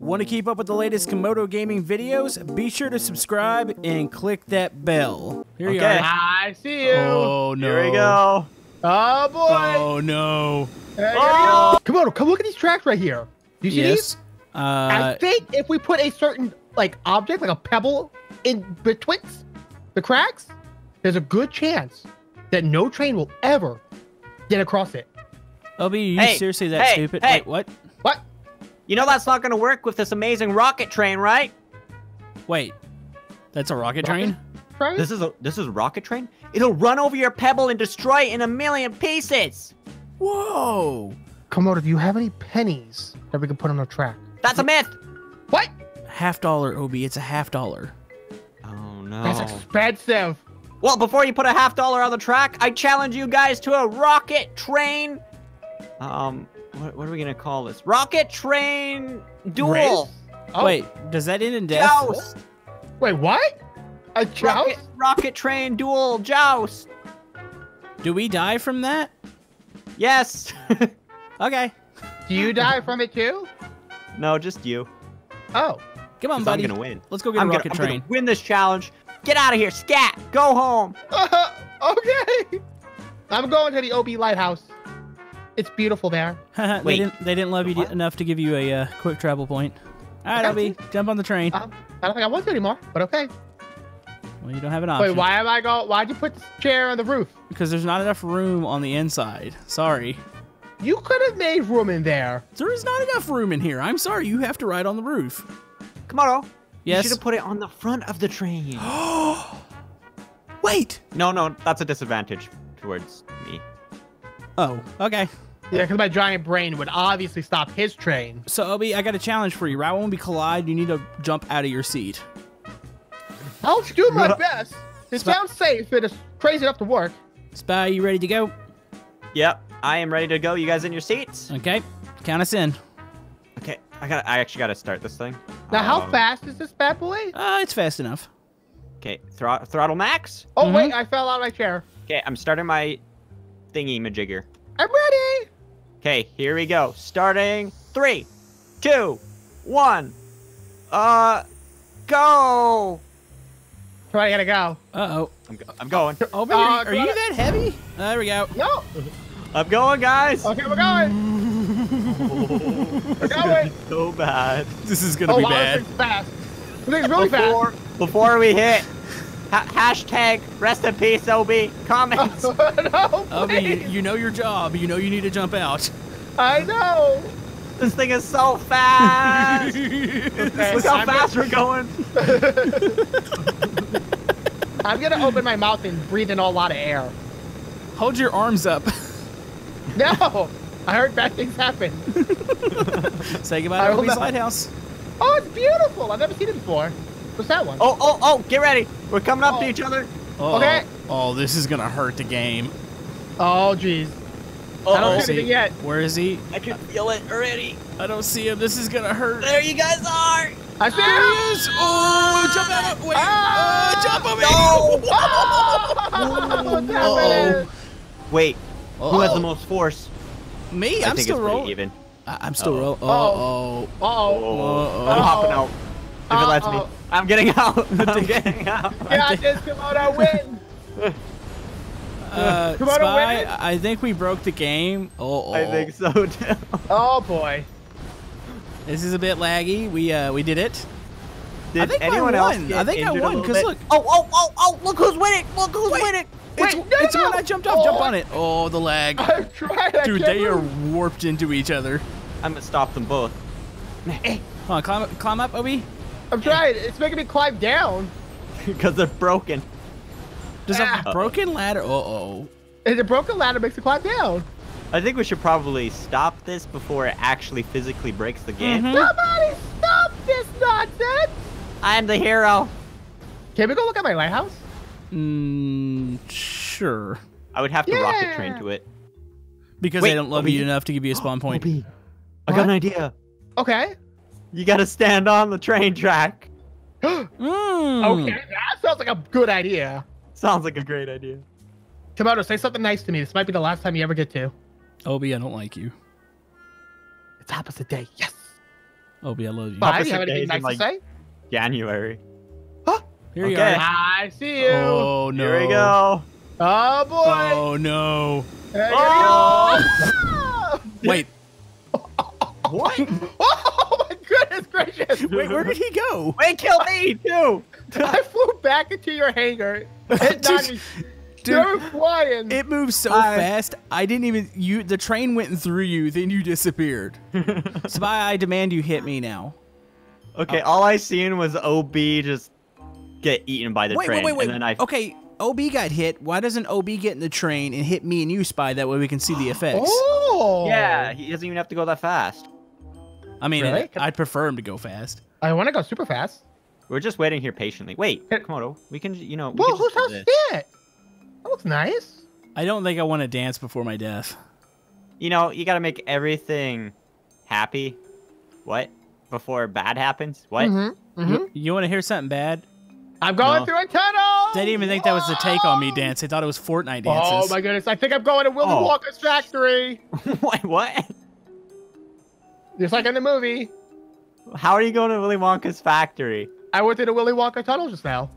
Want to keep up with the latest Camodo Gaming videos? Be sure to subscribe and click that bell. Here you go. I see you. Oh, no. Here we go. Oh, boy. Oh, no. Hey, oh. Camodo, come look at these tracks right here. Do you see these? I think if we put a certain object, like a pebble, in between the cracks, there's a good chance that no train will ever get across it. Obi, you seriously that stupid? Wait, what? What? You know that's not going to work with this amazing rocket train, right? Wait, that's a rocket train? This is a rocket train? It'll run over your pebble and destroy it in a million pieces. Whoa! Camodo, do you have any pennies that we can put on a track? That's a myth. What? $1/2, Obi. It's a $1/2. Oh no. That's expensive. Well, before you put a $1 on the track, I challenge you guys to a rocket train. What are we gonna call this? Rocket train duel. Oh. Wait, does that end in death? Joust. Wait, what? A joust? Rocket train duel joust. Do we die from that? Yes. Okay. Do you die from it too? No, just you. Oh. Come on, buddy. I'm gonna win. Let's go get a rocket train. I'm gonna win this challenge. Get out of here, scat. Go home. Okay. I'm going to the Obi Lighthouse. It's beautiful there. They didn't love you enough to give you a quick travel point. All right, Obi, jump on the train. I don't think I want to anymore, but okay. Well, you don't have an option. Wait, why am I going? Why'd you put this chair on the roof? Because there's not enough room on the inside. Sorry. You could have made room in there. There is not enough room in here. I'm sorry. You have to ride on the roof. Camodo. Yes. You should have put it on the front of the train. Wait. No, that's a disadvantage towards me. Oh, okay. Yeah, because my giant brain would obviously stop his train. So, Obi, I got a challenge for you. Right when we collide, you need to jump out of your seat. I'll do my best. It sounds safe. It is crazy enough to work. Spy, you ready to go? Yep, I am ready to go. You guys in your seats? Okay, count us in. Okay, I actually got to start this thing. Now, how fast is this bad boy? It's fast enough. Okay, throttle max? Oh, wait, I fell out of my chair. Okay, I'm starting my thingy-majigger. I'm ready. Okay, here we go. Starting 3, 2, 1. Go. I gotta go. Uh-oh. I'm going. Oh, man, are you that heavy? There we go. No. I'm going, guys. Okay, we're going. We're going. So bad. This is gonna be bad. This thing's fast. This thing's really fast. Before we hit. Hashtag rest in peace, Obi. Comments. No, Obi, you know your job. You know you need to jump out. I know. This thing is so fast. Okay, look how fast we're going. I'm going to open my mouth and breathe in a lot of air. Hold your arms up. No. I heard bad things happen. Say goodbye to Obi's Lighthouse. Oh, it's beautiful. I've never seen it before. What's that one? Oh, get ready. We're coming up to each other. Oh, okay. Oh, this is going to hurt the game. Oh, jeez. I don't see him yet. Where is he? I can feel it already. I don't see him. This is going to hurt. There you guys are. I see him. Oh, jump out. Wait. Jump on me. No. What's happening? Wait. Who has the most force? Me? I'm still rolling. Even. I'm still rolling. Uh-oh. I'm hopping out. If it lets me. I'm getting out. I'm getting out. Yeah, just Camodo win. Camodo win. I think we broke the game. I think so too. Oh boy. This is a bit laggy. We did it. Did anyone else? I think I won because look. Oh! Look who's winning! Look who's winning! It's when I jumped off. Jump on it. Oh, the lag. I'm trying. Dude, they are warped into each other. I'm gonna stop them both. Hey, come on, climb up, Obi. I'm trying. It's making me climb down. Because they're broken. There's a broken ladder. The broken ladder makes it climb down. I think we should probably stop this before it actually physically breaks the game. Somebody stop this nonsense! I'm the hero. Can we go look at my lighthouse? Sure. I would have to rocket train to it. Because they don't love you enough to give you a spawn point. I got an idea. Okay. You gotta stand on the train track. Okay, that sounds like a good idea. Sounds like a great idea. Camodo, say something nice to me. This might be the last time you ever get to. Obi, I don't like you. It's opposite day. Yes. Obi, I love you. Bye, you have anything nice to say? January. Huh? Here you go. I see you. Oh, no. Here we go. Oh, boy. Oh, no. There you go. Wait. What? Oh, my goodness gracious. Wait, where did he go? Wait, kill me, too. I flew back into your hangar. Dude, flying. It moved so fast. I didn't even. The train went through you, then you disappeared. Spy, I demand you hit me now. Okay, all I seen was OB just get eaten by the train. Wait. And then okay, OB got hit. Why doesn't OB get in the train and hit me and you, Spy? That way we can see the effects. Oh. Yeah, he doesn't even have to go that fast. I mean, really? I'd prefer him to go fast. I want to go super fast. We're just waiting here patiently. Wait, Camodo, we can, you know. Whoa, whose house is that? That looks nice. I don't think I want to dance before my death. You know, you got to make everything happy. What? Before bad happens? What? Mm-hmm. Mm-hmm. You want to hear something bad? I'm going through a tunnel! They didn't even think that was the Take On Me dance. They thought it was Fortnite dances. Oh, my goodness. I think I'm going to Willy Wonka's factory. Wait, what? Just like in the movie. How are you going to Willy Wonka's factory? I went through the Willy Wonka tunnel just now.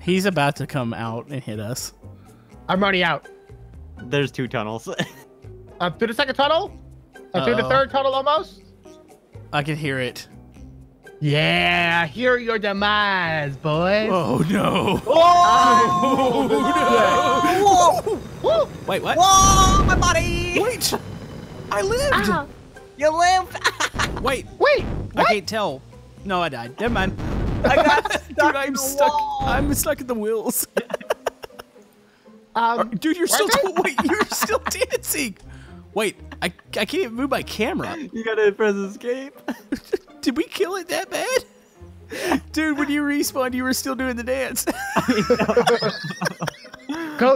He's about to come out and hit us. I'm already out. There's two tunnels. I'm through the second tunnel. I'm through the third tunnel almost. I can hear it. Yeah, I hear your demise, boys. Oh, no. Oh, no. Whoa. Wait, what? Whoa, my body. Wait. I lived. Ah. You lived. Wait. What? I can't tell. No, I died. Never mind. I got stuck. Dude, I'm stuck at the wheels. Dude, you're still you're still dancing. Wait, I can't even move my camera. You gotta press escape. Did we kill it that bad? Dude, when you respawned, you were still doing the dance.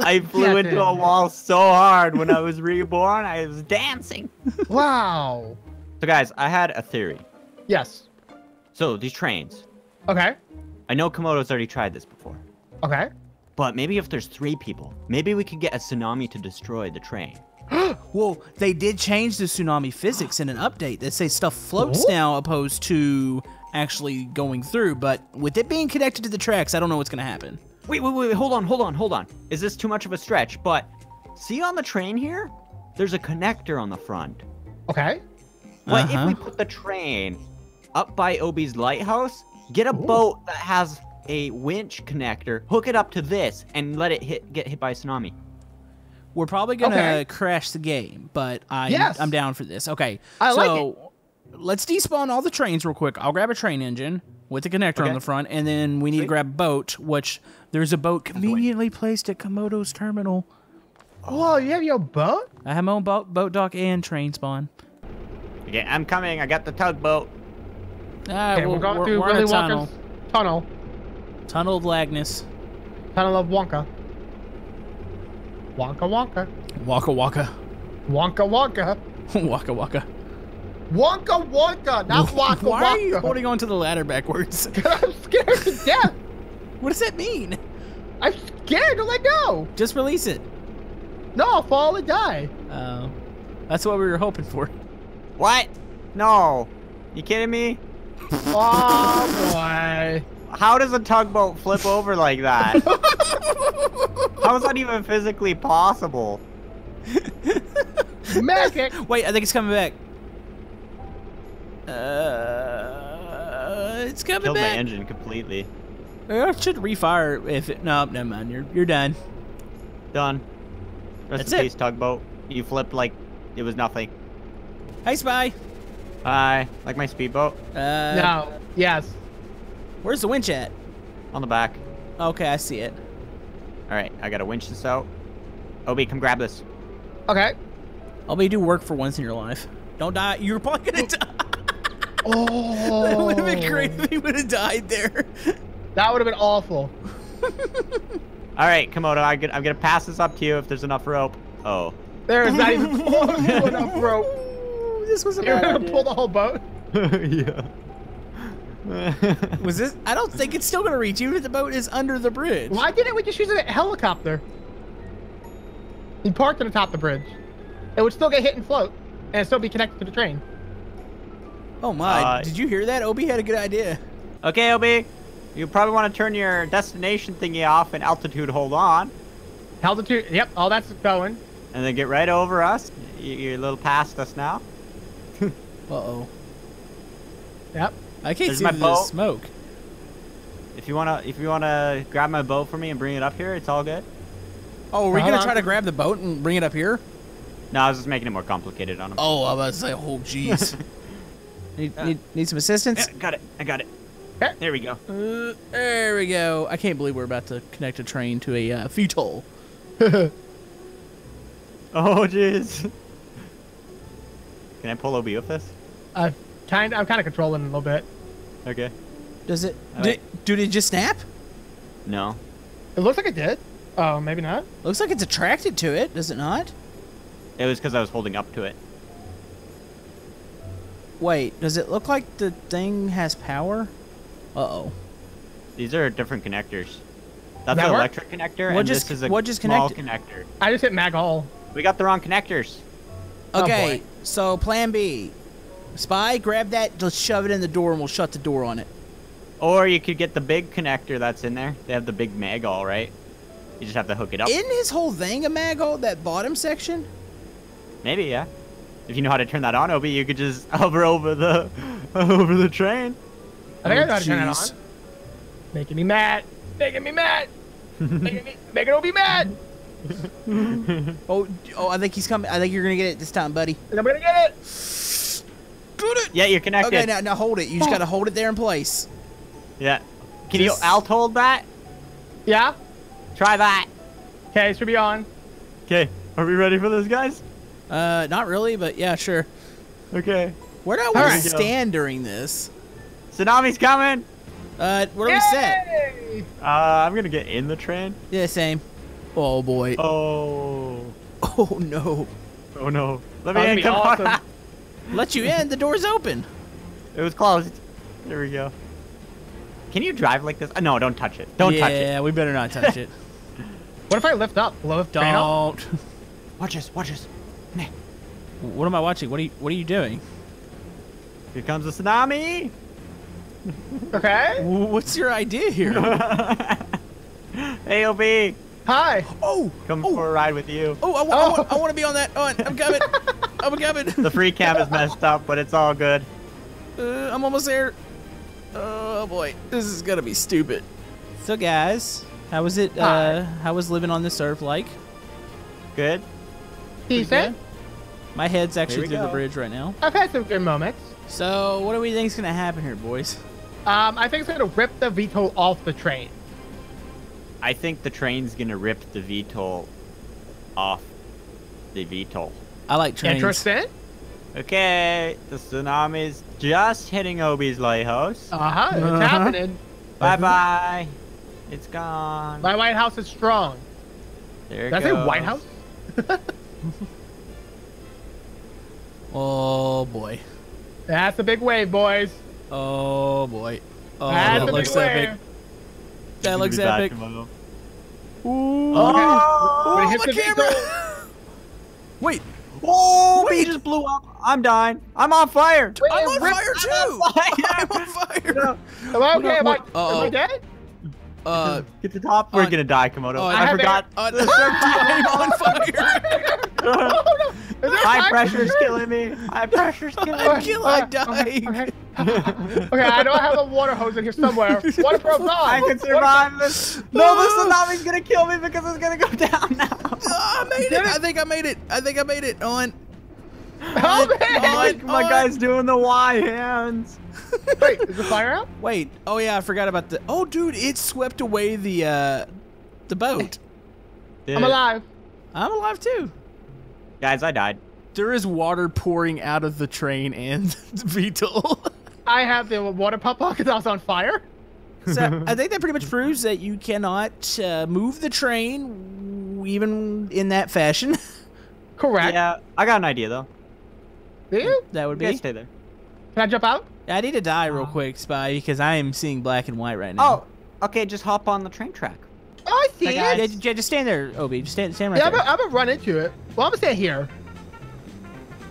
I flew into a wall so hard when I was reborn. I was dancing. Wow. So guys, I had a theory. Yes. So these trains. Okay. I know Camodo's already tried this before. Okay. But maybe if there's 3 people, maybe we could get a tsunami to destroy the train. Well, they did change the tsunami physics in an update. They say stuff floats now opposed to actually going through. But with it being connected to the tracks, I don't know what's going to happen. Wait. Hold on. Is this too much of a stretch? But see on the train here, there's a connector on the front. Okay. But if we put the train up by Obi's lighthouse, get a boat that has a winch connector, hook it up to this, and let it get hit by a tsunami. We're probably going to crash the game, but I'm down for this. Okay, so let's despawn all the trains real quick. I'll grab a train engine with the connector on the front, and then we need to grab a boat, which there's a boat conveniently placed at Camodo's terminal. Oh, you have your boat? I have my own boat dock and train spawn. Okay, I'm coming. I got the tugboat. Okay, we're going through Willy Wonka's tunnel. Tunnel of Lagnus. Tunnel of Wonka. Wonka Wonka. Wonka Wonka. Wonka Wonka. Wonka Wonka. Wonka Wonka, not Wonka Wonka. Why are you holding onto the ladder backwards? I'm scared to death. What does that mean? I'm scared to let go. Just release it. No, I'll fall and die. Oh. That's what we were hoping for. What? No. You kidding me? Oh, boy. How does a tugboat flip over like that? How is that even physically possible? Magic. Wait, I think it's coming back. It's coming back. Killed my engine completely. I should refire if it... No, never mind. You're done. Done. Rest in peace, tugboat. You flipped like it was nothing. Hey, Spy. Hi. Like my speedboat? No. Yes. Where's the winch at? On the back. Okay, I see it. All right, I gotta winch this out. Obi, come grab this. Okay. Obi, do work for once in your life. Don't die. You're probably gonna die. Oh. That would have been great if he would have died there. That would have been awful. All right, Camodo, I'm gonna pass this up to you if there's enough rope. Oh. There is not even close to enough rope. This was a bad idea. You're gonna pull the whole boat? Yeah. Was this? I don't think it's still gonna reach you. The boat is under the bridge. Why didn't we just use a helicopter? He parked on the top of the bridge. It would still get hit and float, and still be connected to the train. Oh my, did you hear that? Obi had a good idea. Okay, Obi, you probably want to turn your destination thingy off and altitude hold on. Altitude, yep, all that's going. And then get right over us. You're a little past us now. Uh-oh. Yep. I can't see the smoke. If you wanna grab my boat for me and bring it up here, it's all good. Oh, are we gonna try to grab the boat and bring it up here? No, I was just making it more complicated on him. Oh, I was like, oh, jeez. need some assistance? Yeah, got it. I got it. There we go. There we go. I can't believe we're about to connect a train to a VTOL. Oh, jeez. Can I pull OB with this? I'm kind of controlling a little bit. Okay. Does it? Did it just snap? No. It looks like it did. Oh, maybe not. Looks like it's attracted to it. Does it not? It was because I was holding up to it. Wait, does it look like the thing has power? Uh-oh. These are different connectors. That's an electric connector, and this is a small connector. I just hit mag all. We got the wrong connectors. Okay, so plan B. Spy, grab that, just shove it in the door, and we'll shut the door on it. Or you could get the big connector that's in there. They have the big mag all, right? You just have to hook it up. Isn't his whole thing a mag all, that bottom section? Maybe, yeah. If you know how to turn that on, Obi, you could just hover over the train. I think I know how to turn that on. Making me mad. Making me mad. making Obi mad. oh, I think he's coming. I think you're gonna get it this time, buddy. I'm gonna get it. Got it. Yeah, you're connected. Okay, now hold it. You just gotta hold it there in place. Yeah. Can you alt hold that? Yeah. Try that. Okay, should be on. Okay, are we ready for this, guys? Not really, but yeah, sure. Okay. Where do I stand during this? Tsunami's coming! Where are we set? I'm gonna get in the train. Yeah, same. Oh, boy. Oh. Oh, no. Oh, no. Let me in, come on. Let you in, the door's open. It was closed. There we go. Can you drive like this? No, don't touch it. Don't touch it. Yeah, we better not touch it. What if I lift up? Don't. Watch us, watch us. What am I watching? What are you doing? Here comes the tsunami. Okay. What's your idea here? Hey, OB. Hi. Oh. Come for a ride with you. Oh, I want to be on that. Oh, I'm coming. I'm coming. The free cam is messed up, but it's all good. I'm almost there. Oh boy, this is gonna be stupid. So guys, how was it? How was living on this earth like? Good. Decent. My head's actually through the bridge right now. I've had some good moments. So, what do we think's gonna happen here, boys? I think it's gonna rip the VTOL off the train. I think the train's gonna rip the VTOL off the VTOL. I like trains. Interesting. Okay, the tsunami's just hitting Obi's lighthouse. Uh-huh, it's happening. Bye-bye. It's gone. My White House is strong. There it goes. Did I say White House? Oh boy, that's a big wave, boys. Oh boy, oh, that looks epic. That looks epic. Ooh. Oh, okay. Oh, the camera. Wait. Oh, we just blew up. I'm dying. I'm on fire. Wait, I'm on fire too. I'm on fire. No. Am I okay? Am I dead? Get the top. We're gonna die, Camodo. Oh, I forgot. I'm on fire. Oh, no. High pressure's killing me. High pressure's killing me. I'm dying. Okay, I don't have a water hose in here somewhere. Water probe on. I can survive this. No, this tsunami's gonna kill me because it's gonna go down now. Oh, I made it. I think I made it. I think I made it. On. My guy's doing the Y hands. Wait, is the fire out? Wait. Oh yeah, I forgot about the. Oh dude, it swept away the boat. I'm alive. I'm alive too. Guys, I died. There is water pouring out of the train and the VTOL. I have the water pop pocket that was on fire. So I think that pretty much proves that you cannot move the train even in that fashion. Correct. Yeah, I got an idea though. Do you? That would be. Stay there. Can I jump out? I need to die real quick, Spy, because I am seeing black and white right now. Oh, okay. Just hop on the train track. Oh, I see it. Yeah, just stand there, Obi. Just stand right there. I'm gonna run into it. Well, I'm gonna stand here.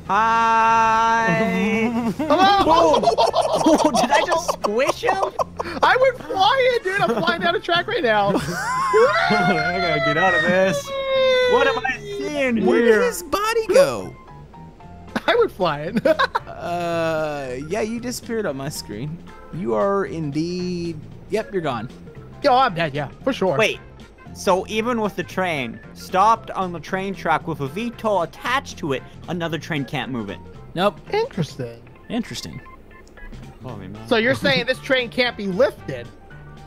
Hi. Hello. Oh, did I just squish him? I went flying, dude. I'm flying down a track right now. I gotta get out of this. What am I seeing here? Where did his body go? I went flying. Yeah, you disappeared on my screen. You are indeed. Yep, you're gone. Yo, I'm dead. Yeah, for sure. Wait. So even with the train stopped on the train track with a VTOL attached to it, another train can't move it. Nope. Interesting. Interesting. Holy man. So you're saying this train can't be lifted?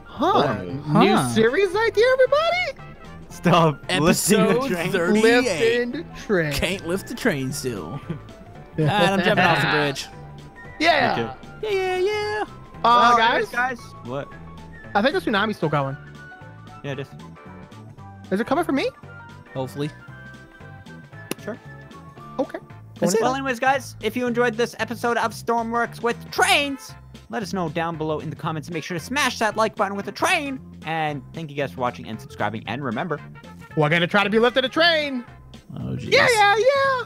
Huh. New series idea, everybody? Stop. Episode 38. Lifting train. Can't lift the train still. And I'm jumping off the bridge. Yeah. Okay. Yeah. Well, guys. What? I think the tsunami's still going. Yeah, it is. Is it coming for me? Hopefully. Sure. Okay. Well, anyways, guys, if you enjoyed this episode of Stormworks with trains, let us know down below in the comments. And make sure to smash that like button with a train. And thank you guys for watching and subscribing. And remember, we're going to try to be lifted a train. Oh, jeez. Yeah.